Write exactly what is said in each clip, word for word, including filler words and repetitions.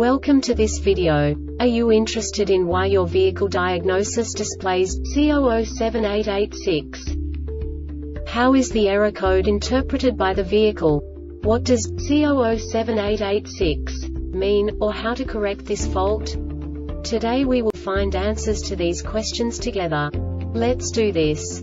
Welcome to this video. Are you interested in why your vehicle diagnosis displays C zero zero seven eight eight six? How is the error code interpreted by the vehicle? What does C zero zero seven eight eight six mean, or how to correct this fault? Today we will find answers to these questions together. Let's do this.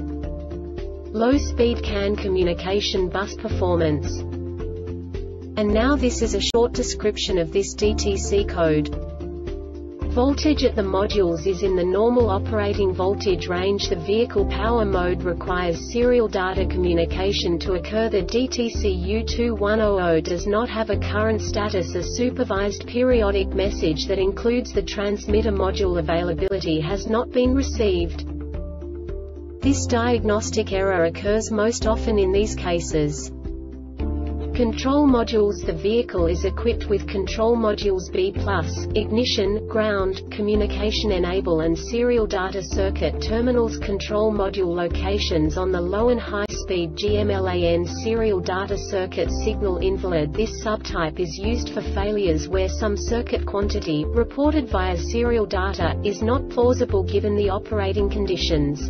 low-speed C A N communication bus performance. And now this is a short description of this D T C code. Voltage at the modules is in the normal operating voltage range. The vehicle power mode requires serial data communication to occur. The D T C U two one zero zero does not have a current status. A supervised periodic message that includes the transmitter module availability has not been received. This diagnostic error occurs most often in these cases. Control modules. The vehicle is equipped with control modules B plus, ignition, ground, communication enable and serial data circuit terminals. Control module locations on the low and high speed G M LAN serial data circuit signal invalid. This subtype is used for failures where some circuit quantity, reported via serial data, is not plausible given the operating conditions.